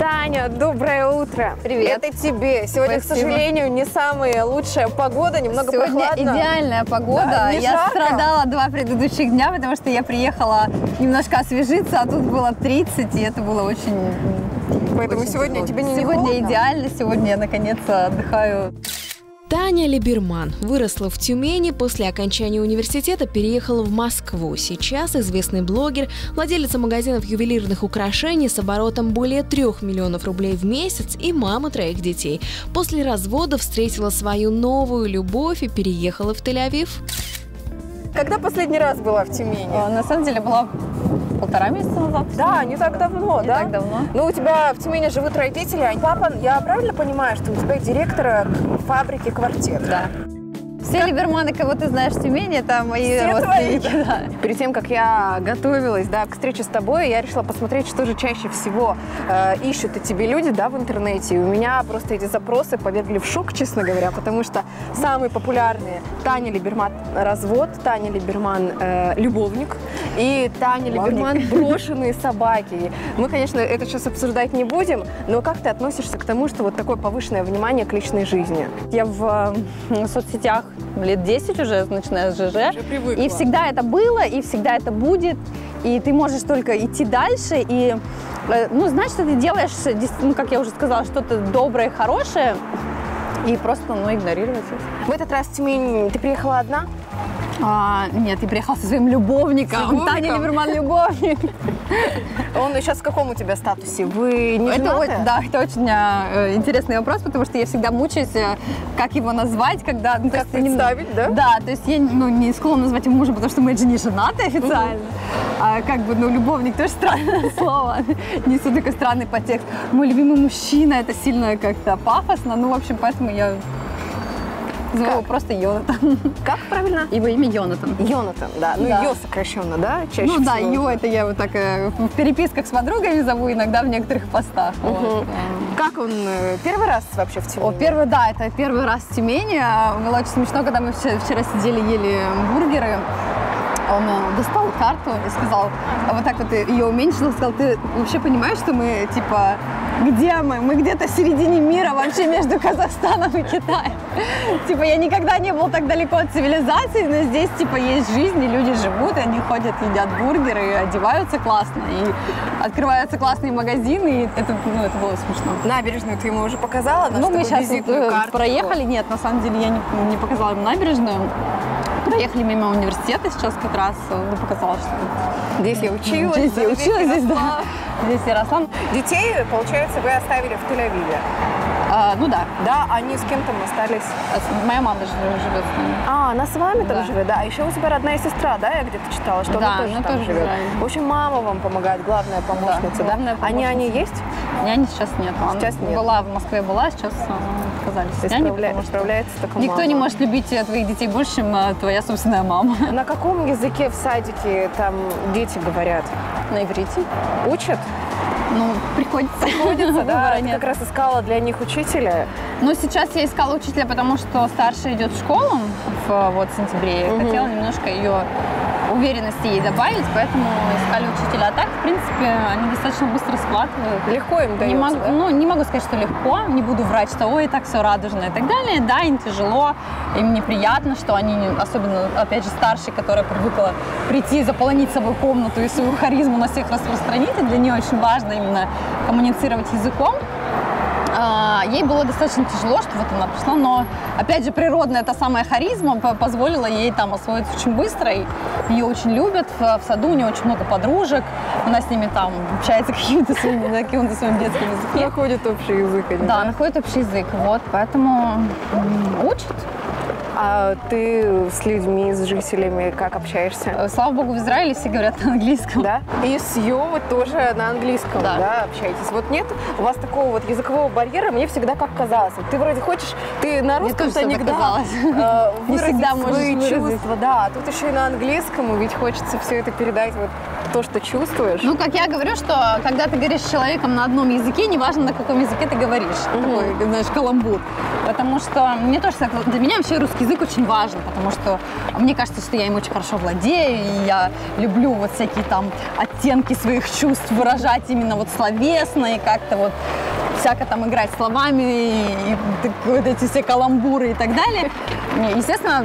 Таня, доброе утро. Привет. Это тебе. Сегодня, спасибо, к сожалению, не самая лучшая погода, немного сегодня прохладно. Сегодня идеальная погода. Да, я жарко. Страдала два предыдущих дня, потому что я приехала немножко освежиться, а тут было 30, и это было очень... Поэтому очень сегодня тебе не холодно? Сегодня идеально, сегодня я наконец-то отдыхаю. Таня Либерман выросла в Тюмени, после окончания университета переехала в Москву. Сейчас известный блогер, владелица магазинов ювелирных украшений с оборотом более 3 миллионов рублей в месяц и мама 3 детей. После развода встретила свою новую любовь и переехала в Тель-Авив. Когда последний раз была в Тюмени? На самом деле была... 1,5 месяца назад. Да, не так давно, да? Не так давно. Ну, у тебя в Тюмени живут родители. Папа, я правильно понимаю, что у тебя директор фабрики «Квартет»? Да. Все либерманы, кого ты знаешь в Тюмени, это мои родственники. Да. Перед тем, как я готовилась, да, к встрече с тобой, я решила посмотреть, что же чаще всего ищут и тебе люди, да, в интернете. И у меня просто эти запросы повергли в шок, честно говоря, потому что самые популярные: Таня Либерман развод, Таня Либерман любовник и Таня Либерман брошенные собаки. Мы, конечно, это сейчас обсуждать не будем, но как ты относишься к тому, что вот такое повышенное внимание к личной жизни? Я в соцсетях лет 10 уже, начиная с ЖЖ. И всегда это было, и всегда это будет. И ты можешь только идти дальше. И, ну, знаешь, что ты делаешь, ну, как я уже сказала, что-то доброе, хорошее. И просто, ну, игнорировать это. В этот раз, Тюмень, ты приехала одна? Нет, я приехала со своим любовником. Таня Либерман любовник. Он сейчас в каком у тебя статусе? Вы не женаты? Да, это очень интересный вопрос, потому что я всегда мучаюсь, как его назвать, когда... Ну, как представить, да? Да, то есть я, ну, не склонна назвать его мужем, потому что мы же не женаты официально. А как бы, ну, любовник тоже странное слово. Несу такой странный подтекст. Мой любимый мужчина, это сильно как-то пафосно. Ну, в общем, поэтому я... Звал его просто Йонатан. Как правильно? Его имя Йонатан. Йонатан, да. Ну, да. Йо сокращенно, да? Чаще ну всего. Да, Йо это я вот так в переписках с подругами зову, иногда в некоторых постах. Угу. Вот. Как он? Первый раз вообще в Тюмени? О, первый, да, это первый раз в Тюмени. Было очень смешно, когда мы вчера сидели, ели бургеры. Он достал карту и сказал, вот так вот ее уменьшил, сказал: ты вообще понимаешь, что мы, типа, где мы? Мы где-то в середине мира, вообще между Казахстаном и Китаем. Типа, я никогда не был так далеко от цивилизации, но здесь, типа, есть жизнь, и люди живут, и они ходят, едят бургеры, и одеваются классно, и открываются классные магазины, и это, ну, это было смешно. Набережную ты ему уже показала? Ну, мы сейчас вот проехали, нет, на самом деле я не показала ему набережную. Проехали мимо университета сейчас как раз, ну, показала, что здесь я училась. Здесь я училась, здесь, да. Здесь я росла. Детей, получается, вы оставили в Тель-Авиве? Ну да. Да, они с кем-то остались? Моя мама живет с нами. А, она с вами там живет, да. А еще у тебя родная сестра, да, я где-то читала, что она тоже там живет. В общем, мама вам помогает, главная помощница, да? Они есть? Няни сейчас нет. Сейчас нет. Была в Москве, была, сейчас отказались. Справляется такая мама. Никто не может любить твоих детей больше, чем твоя собственная мама. На каком языке в садике там дети говорят? На иврите. Учат? Ну, приходится. Приходится, да? Я как раз искала для них учителя. Ну, сейчас я искала учителя, потому что старшая идет в школу в сентябре. Я хотела немножко ее уверенности ей добавить, поэтому искали учителя. А так, в принципе, они достаточно быстро схватывают. Легко им дается, да? Ну, не могу сказать, что легко. Не буду врать, что ой, так все радужно и так далее. Да, им тяжело, им неприятно, что они, особенно, опять же, старшие, которая привыкла прийти, заполонить собой комнату и свою харизму на всех распространить. И для нее очень важно именно коммуницировать языком. Ей было достаточно тяжело, что вот она пришла, но, опять же, природная та самая харизма позволила ей там освоиться очень быстро, и ее очень любят, в саду у нее очень много подружек, она с ними там общается каким-то своим детским языком. Находит общий язык. Да, находит общий язык, вот, поэтому учит. А ты с людьми, с жителями как общаешься? Слава богу, в Израиле все говорят на английском. Да? И с Йовы тоже на английском, да, да, общаетесь. Вот нет у вас такого вот языкового барьера, мне всегда как казалось. Вот ты вроде хочешь, ты на русском-то анекдот выразить свои чувства. Да, а тут еще и на английском, и ведь хочется все это передать, вот то, что чувствуешь. Ну, как я говорю, что когда ты говоришь с человеком на одном языке, неважно, на каком языке ты говоришь, такой, знаешь, каламбур. потому что мне тоже для меня вообще русский язык очень важен, потому что мне кажется, что я им очень хорошо владею, и я люблю вот всякие там оттенки своих чувств выражать именно вот словесно и как-то вот всяко там играть словами, и вот эти все каламбуры и так далее. Естественно,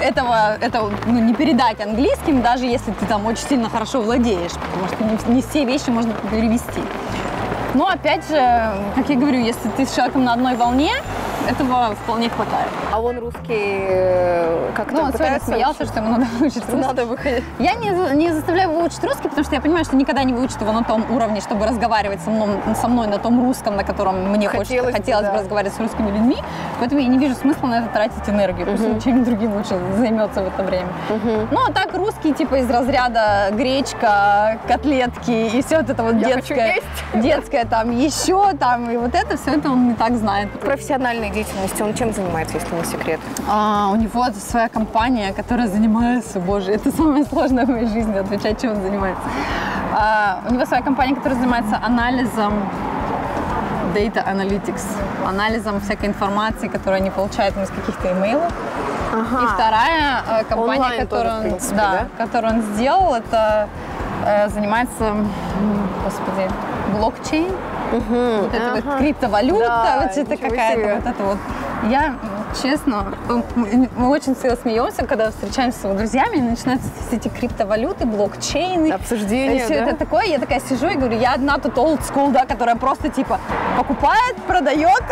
этого ну, не передать английским, даже если ты там очень сильно хорошо владеешь, потому что не все вещи можно перевести. Но опять же, как я говорю, если ты с человеком на одной волне, этого вполне хватает. А он русский как-то ну, он пытается смеялся, что ему надо выучить русский. Надо выходить. Я не заставляю выучить русский, потому что я понимаю, что никогда не выучит его на том уровне, чтобы разговаривать со мной на том русском, на котором мне хотелось бы разговаривать с русскими людьми. Поэтому я не вижу смысла на это тратить энергию. Пусть он чем-нибудь другим лучше займется в это время. Ну, а так русский типа из разряда гречка, котлетки и все вот это вот детское там еще там и вот это все это он не так знает. Профессиональный деятельности. Он чем занимается, если не секрет? У него своя компания, которая занимается, боже, это самое сложное в моей жизни, отвечать, чем он занимается. У него своя компания, которая занимается анализом data analytics, анализом всякой информации, которую они получают из каких-то имейлов. Ага. И вторая компания, которую он сделал, это занимается, господи, блокчейн. Вот это вот криптовалюта, да, вот это какая-то вот это вот. Я, честно, мы очень сильно смеемся, когда встречаемся с его друзьями, и начинаются все эти криптовалюты, блокчейны. Обсуждение, все это такое. Я такая сижу и говорю, я одна тут old school, да, которая просто типа покупает, продает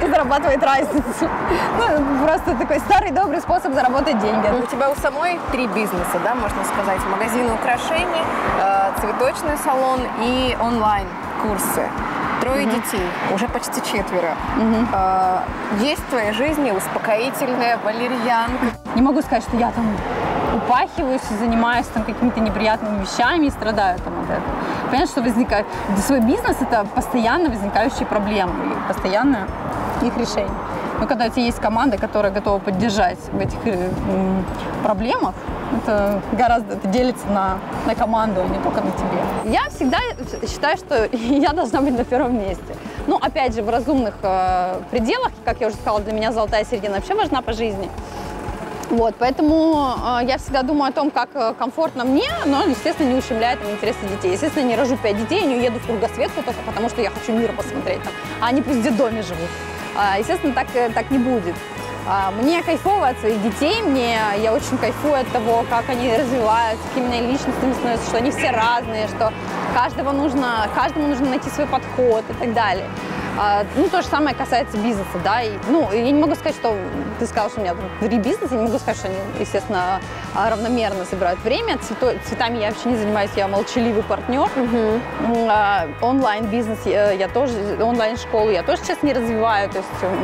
и зарабатывает разницу. Ну, просто такой старый добрый способ заработать деньги. У тебя у самой 3 бизнеса, да, можно сказать. Магазины украшений, цветочный салон и онлайн-курсы. 3 детей, уже почти 4. Есть в твоей жизни успокоительная валерьянка? Не могу сказать, что я там упахиваюсь, занимаюсь там какими-то неприятными вещами и страдаю там от этого. Понятно, что возникает... Свой бизнес – это постоянно возникающие проблемы, и постоянно их решение. Но когда у тебя есть команда, которая готова поддержать в этих проблемах, это гораздо это делится на команду, а не только на тебе. Я всегда считаю, что я должна быть на первом месте. Ну, опять же, в разумных пределах, как я уже сказала, для меня золотая середина вообще важна по жизни. Вот, поэтому я всегда думаю о том, как комфортно мне, но, естественно, не ущемляет интересы детей. Естественно, я не рожу 5 детей, не уеду в кругосветку только потому, что я хочу мир посмотреть там, а они пусть в детдоме живут. Естественно, так не будет. Мне кайфово от своих детей, я очень кайфую от того, как они развиваются, какими они личностями становятся, что они все разные, что каждому нужно найти свой подход и так далее. Ну, то же самое касается бизнеса, да, и, ну, я не могу сказать, что, ты сказала, что у меня 3 бизнеса, я не могу сказать, что они, естественно, равномерно собирают время, цветами я вообще не занимаюсь, я молчаливый партнер, онлайн-бизнес я тоже, онлайн-школу я тоже сейчас не развиваю, то есть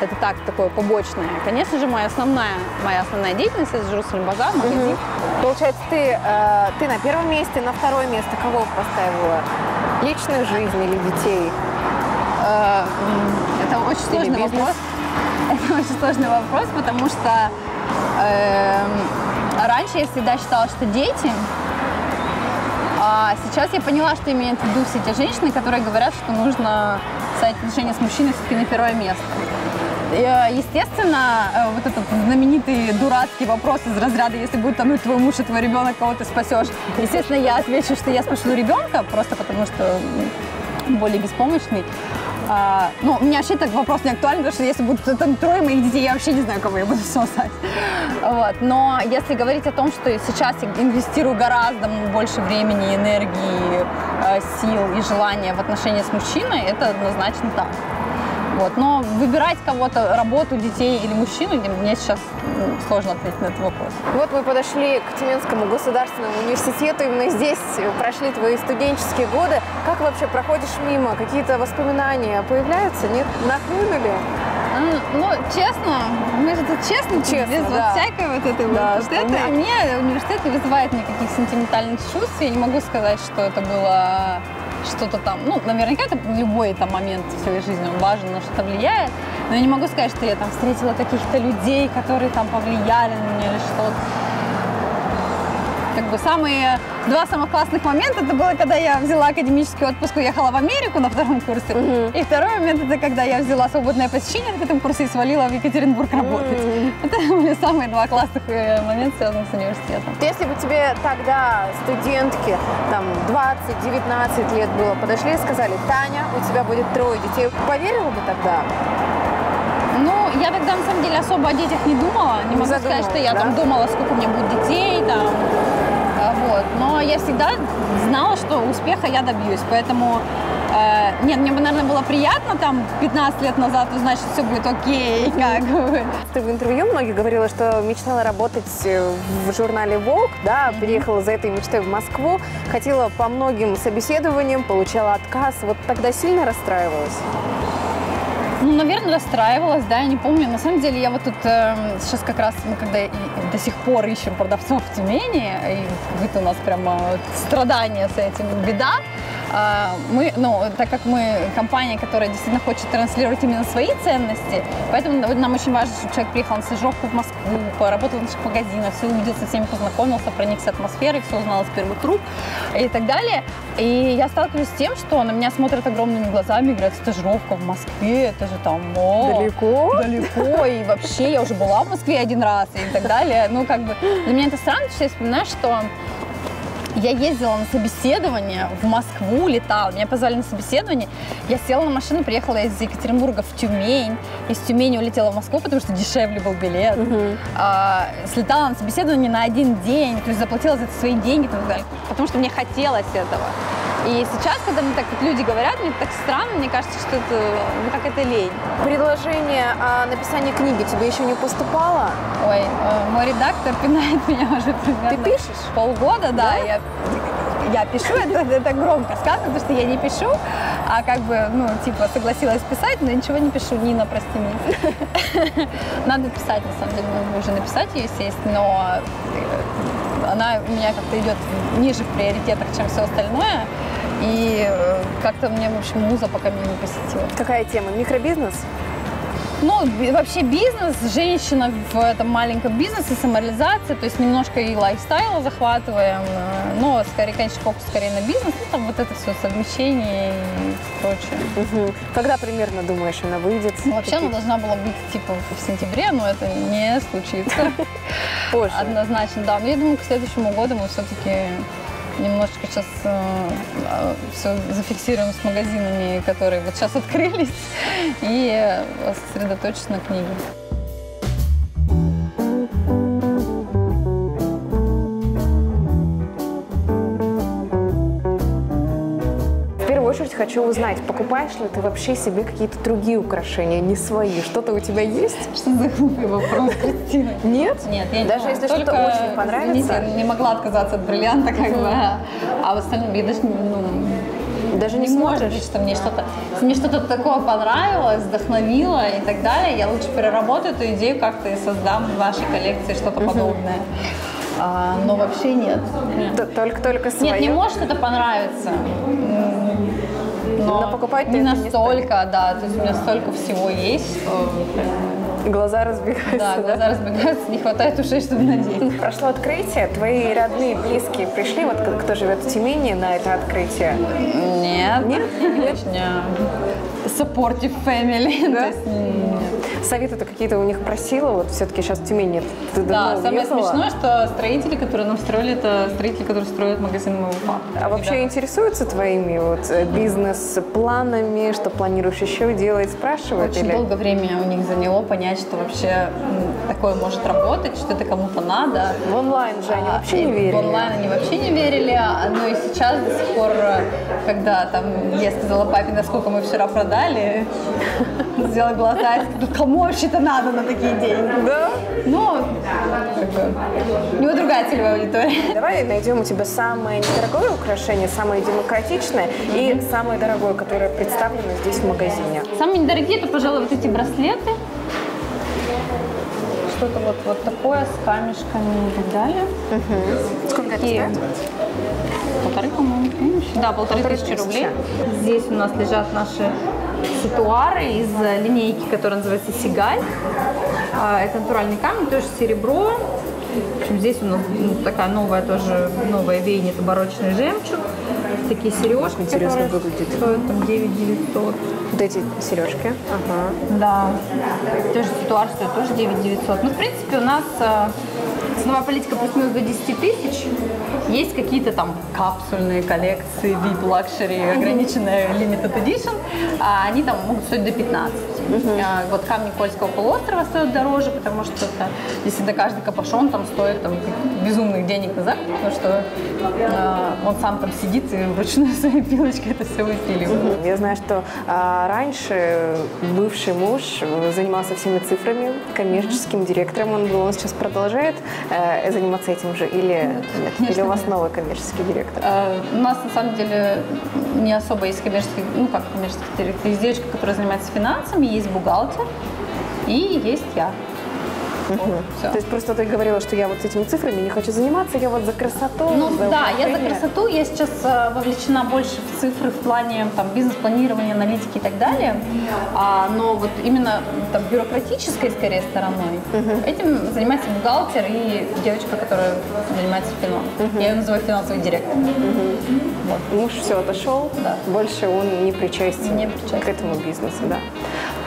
это так, такое побочное. Конечно же, моя основная деятельность – это Журсель Базар, магазин. Получается, ты на первом месте, на второе место кого поставила? Личную жизнь или детей? Это очень сложный вопрос. Это очень сложный вопрос, потому что раньше я всегда считала, что дети, а сейчас я поняла, что имеют в виду все те женщины, которые говорят, что нужно ставить отношения с мужчиной все-таки на первое место. Естественно, вот этот знаменитый дурацкий вопрос из разряда, если будет тонуть твой муж и твой ребенок, кого ты спасешь. Естественно, я отвечу, что я спашу ребенка, просто потому что более беспомощный. Ну, у меня вообще так вопрос не актуален, потому что если будут там 3 моих детей, я вообще не знаю, кого я буду сосать. Вот. Но если говорить о том, что сейчас я инвестирую гораздо больше времени, энергии, сил и желания в отношения с мужчиной, это однозначно так. Вот. Но выбирать кого-то, работу, детей или мужчину, мне сейчас сложно ответить на этот вопрос. Вот мы подошли к Тюменскому государственному университету. Именно здесь прошли твои студенческие годы. Как вообще проходишь мимо? Какие-то воспоминания появляются? Нет? Нахлынули? Ну, честно, мы же тут честно без да. Вот всякой вот этой да, вот. Это. Мне университет не вызывает никаких сентиментальных чувств. Я не могу сказать, что это было... что-то там, ну, наверняка это любой там момент в своей жизни, он важен, на что-то влияет, но я не могу сказать, что я там встретила каких-то людей, которые там повлияли на меня или что-то. как бы два самых классных момента, это было, когда я взяла академический отпуск, уехала в Америку на втором курсе. И второй момент, это когда я взяла свободное посещение на этом курсе и свалила в Екатеринбург работать. Это были самые два классных момента, связанных с университетом. Если бы тебе тогда студентки, там, 20-19 лет было, подошли и сказали: Таня, у тебя будет 3 детей, поверила бы тогда? Ну, я тогда, на самом деле, особо о детях не думала. Не могу сказать, что я там думала, сколько у меня будет детей, там. Вот. Но я всегда знала, что успеха я добьюсь, поэтому... Нет, мне бы, наверное, было приятно там 15 лет назад узнать, что все будет окей, как бы. Ты в интервью многих говорила, что мечтала работать в журнале Vogue, да, приехала за этой мечтой в Москву, хотела по многим собеседованиям, получала отказ. Вот тогда сильно расстраивалась? Ну, наверное, расстраивалась, да, я не помню. На самом деле, я вот тут сейчас как раз, мы когда до сих пор ищем продавцов в Тюмени, и это у нас прямо страдание с этим, беда. Мы, ну, так как мы компания, которая действительно хочет транслировать именно свои ценности, поэтому нам очень важно, чтобы человек приехал на стажировку в Москву, поработал в наших магазинах, все увидел, со всеми познакомился, проникся атмосферой, все узнал с первых рук и так далее. И я сталкиваюсь с тем, что на меня смотрят огромными глазами, говорят: стажировка в Москве, это же там далеко, далеко, и вообще я уже была в Москве 1 раз и так далее. Ну, как бы для меня это странно, что я вспоминаю, что я ездила на собеседование в Москву, летала, меня позвали на собеседование, я села на машину, приехала из Екатеринбурга в Тюмень, из Тюмени улетела в Москву, потому что дешевле был билет, слетала на собеседование на 1 день, то есть заплатила за это свои деньги, потому что мне хотелось этого. И сейчас, когда мне так вот люди говорят, мне так странно, мне кажется, что это, ну, как это лень. Предложение о написании книги тебе еще не поступало? Ой, мой редактор пинает меня уже примерно. Ты пишешь? Полгода, да. Я пишу, это громко сказано, потому что я не пишу, а как бы, ну, типа, согласилась писать, но ничего не пишу. Нина, прости меня. Надо писать, на самом деле, уже написать ее, естественно, но она у меня как-то идет ниже в приоритетах, чем все остальное. И как-то мне, в общем, муза пока меня не посетила. Какая тема? Микробизнес? Ну, вообще бизнес, женщина в этом маленьком бизнесе, самореализация, то есть немножко и лайфстайла захватываем, но, скорее, конечно, фокус скорее на бизнес, ну, там вот это все совмещение и прочее. Когда примерно, думаешь, она выйдет? Ну, вообще она должна была быть, типа, в сентябре, но это не случится. Позже. Однозначно, да. Но я думаю, к следующему году мы все-таки... Немножечко сейчас все зафиксируем с магазинами, которые вот сейчас открылись, и сосредоточусь на книге. В первую очередь хочу узнать, покупаешь ли ты вообще себе какие-то другие украшения, не свои? Что-то у тебя есть? Что за глупый вопрос, Кристина? Нет? Нет, я не даже могу. Если что-то очень понравится. Извините, не могла отказаться от бриллианта, как бы. А в остальном я даже, ну, даже не может быть, что мне что-то, если мне что-то такое понравилось, вдохновило и так далее, я лучше переработаю эту идею как-то и создам в вашей коллекции что-то подобное. Но вообще нет. Только свое. Нет, не может это понравиться. Но покупать не настолько, да. То есть у меня столько всего есть, что... Глаза разбегаются. Да, глаза разбегаются, не хватает ушей, чтобы надеть. Прошло открытие, твои родные, близкие пришли, вот кто живет в Тюмени, на это открытие? Нет. Нет? Конечно. Supportive family, да? Советы-то какие-то у них просила, вот все-таки сейчас в Тюмени. Да, самое смешное, что строители, которые нам строили, это строители, которые строят магазин моего папы. А вообще интересуются твоими вот бизнес-планами, что планируешь еще делать, спрашивают? Очень долгое время у них заняло понять, что вообще такое может работать, что это кому-то надо. В онлайн же они вообще не верили. В онлайн они вообще не верили, но и сейчас до сих пор, когда там я сказала папе, насколько мы вчера продали, сделала глаза, кому вообще-то надо на такие деньги? Да? Ну, у него другая целевая аудитория. Давай найдем у тебя самое недорогое украшение, самое демократичное и самое дорогое, которое представлено здесь в магазине. Самые недорогие, это, пожалуй, вот эти браслеты. Что-то вот такое с камешками и так далее. Сколько это стоит? 1,5, по-моему. Да, 1500 рублей. Здесь у нас лежат наши сатуары из линейки, которая называется Сигаль. Это натуральный камень, тоже серебро. В общем, здесь у нас такая новая тоже, новая веяние, таборочный жемчуг. Такие сережки, очень интересно выглядит. Стоят там 9900. Вот эти сережки. Ага. Да. Тоже ситуация, тоже 9900. Ну, в принципе, у нас ценовая политика плюс-минус до 10 тысяч. Есть какие-то там капсульные коллекции, VIP, luxury, ограниченная limited edition. Они там могут стоить до 15. Вот камни Кольского полуострова стоят дороже, потому что это, если до каждый капошон там стоит там, безумных денег на закуп, потому что он сам там сидит и вручную своей пилочкой это все выпиливает. Я знаю, что раньше бывший муж занимался всеми цифрами, коммерческим директором он был, он сейчас продолжает заниматься этим же или нет? Конечно, или у вас нет. Новый коммерческий директор? У нас на самом деле не особо есть коммерческий, ну как коммерческий директор, есть девочка, которая занимается финансами, есть бухгалтер и есть я. То есть просто ты говорила, что я вот с этими цифрами не хочу заниматься, я вот за красоту. Ну за да, я за красоту, я сейчас вовлечена больше в цифры в плане там бизнес-планирования, аналитики и так далее, но вот именно там, бюрократической скорее стороной этим занимается бухгалтер и девочка, которая занимается финансами. Я ее называю финансовый директор. Вот. Муж все отошел, да. Больше он не причастен, к этому бизнесу, да.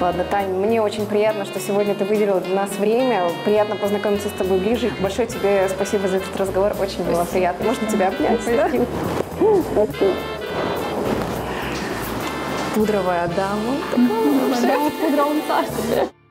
Ладно, Тань, мне очень приятно, что сегодня ты выделила для нас время. Приятно познакомиться с тобой ближе. Большое тебе спасибо за этот разговор. Очень было приятно. Можно тебя обнять? Спасибо. Да? Пудровая дама. Пудровая дама.